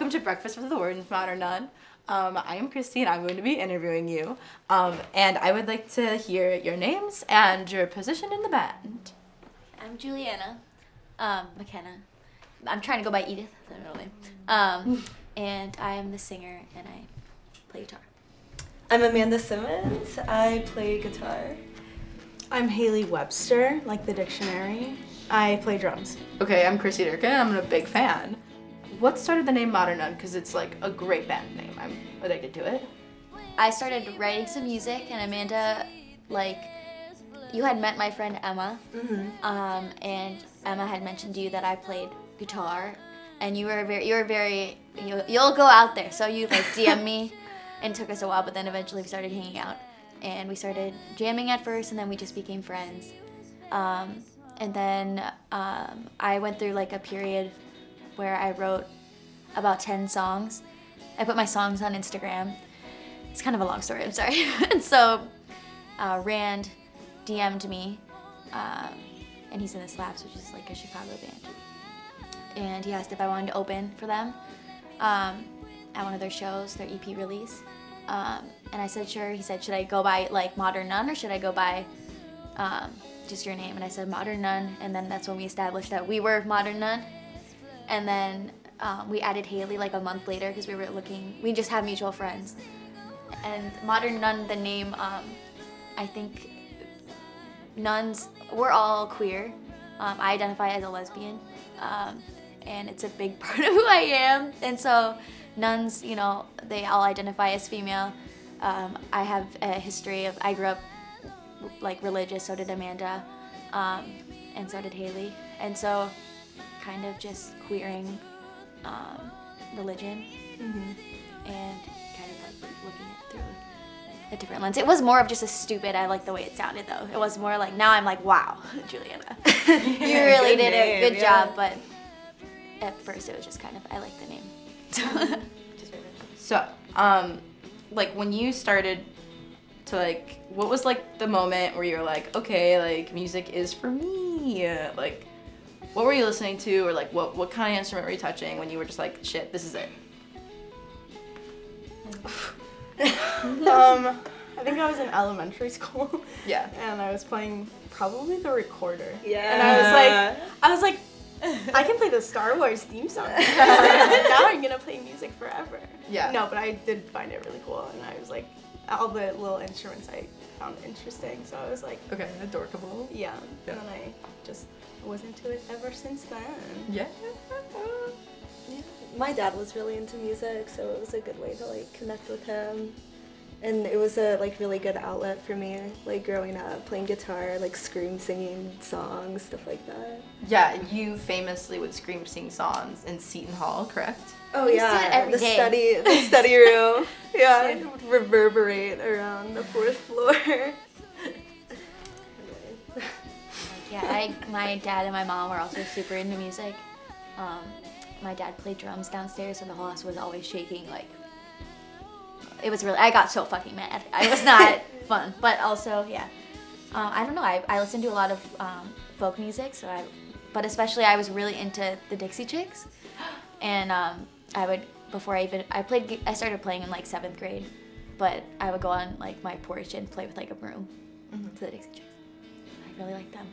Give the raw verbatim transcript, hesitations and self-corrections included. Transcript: Welcome to Breakfast with the Worms Modern Nun. Um, I am Christy and I'm going to be interviewing you. Um, and I would like to hear your names and your position in the band. I'm Juliana um, McKenna. I'm trying to go by Edith, that's my middle name. Um, and I am the singer and I play guitar. I'm Amanda Simmons. I play guitar. I'm Haley Webster, like the dictionary. I play drums. Okay, I'm Christy Durkin and I'm a big fan. What started the name Modern Nun? Because it's like a great band name. I'm addicted to it. I started writing some music, and Amanda, like, you had met my friend Emma, mm-hmm. um, and Emma had mentioned to you that I played guitar, and you were very, you were very, you, you'll go out there. So you like D M me, and it took us a while, but then eventually we started hanging out, and we started jamming at first, and then we just became friends, um, and then um, I went through like a period where I wrote about ten songs. I put my songs on Instagram. It's kind of a long story, I'm sorry. And so uh, Rand D M'd me, um, and he's in the Slabs, which is like a Chicago band. And he asked if I wanted to open for them um, at one of their shows, their E P release. Um, and I said, sure. He said, should I go by like Modern Nun or should I go by um, just your name? And I said, Modern Nun. And then that's when we established that we were Modern Nun. And then um, we added Haley like a month later because we were looking, we just had mutual friends. And Modern Nun, the name, um, I think nuns, we're all queer. Um, I identify as a lesbian, um, and it's a big part of who I am. And so nuns, you know, they all identify as female. Um, I have a history of, I grew up like religious, so did Amanda, um, and so did Haley. And so, kind of just queering um, religion, mm-hmm. and kind of like looking at it through a different lens. It was more of just a stupid, I like the way it sounded though. It was more like, now I'm like, wow, Juliana, yeah, you really did name, a good yeah. job, but at first it was just kind of, I like the name. So, um, like when you started to like, what was like the moment where you were like, okay, like music is for me, like, what were you listening to, or like what, what kind of instrument were you touching when you were just like, shit, this is it? um, I think I was in elementary school. Yeah. And I was playing probably the recorder. Yeah. And I was like, I was like, I can play the Star Wars theme song. Now I'm gonna play music forever. Yeah. No, but I did find it really cool, and I was like, all the little instruments I found interesting, so I was like, okay, adorable. Yeah. yeah. And then I just was into it ever since then. Yeah. yeah. My dad was really into music, so it was a good way to like connect with him, and it was a like really good outlet for me. Like growing up, playing guitar, like scream singing songs, stuff like that. Yeah, you famously would scream sing songs in Seton Hall, correct? Oh you yeah, the day. study, the study room. Yeah, it would reverberate around the fourth floor. Yeah, I, my dad and my mom were also super into music. Um, my dad played drums downstairs, and the whole house was always shaking. Like, it was really. I got so fucking mad. It was not fun, but also, yeah. Um, I don't know. I, I listened to a lot of um, folk music, so I, but especially I was really into the Dixie Chicks, and um, I would before I even I played. I started playing in like seventh grade, but I would go on like my porch and play with like a broom mm-hmm. to the Dixie Chicks. I really liked them.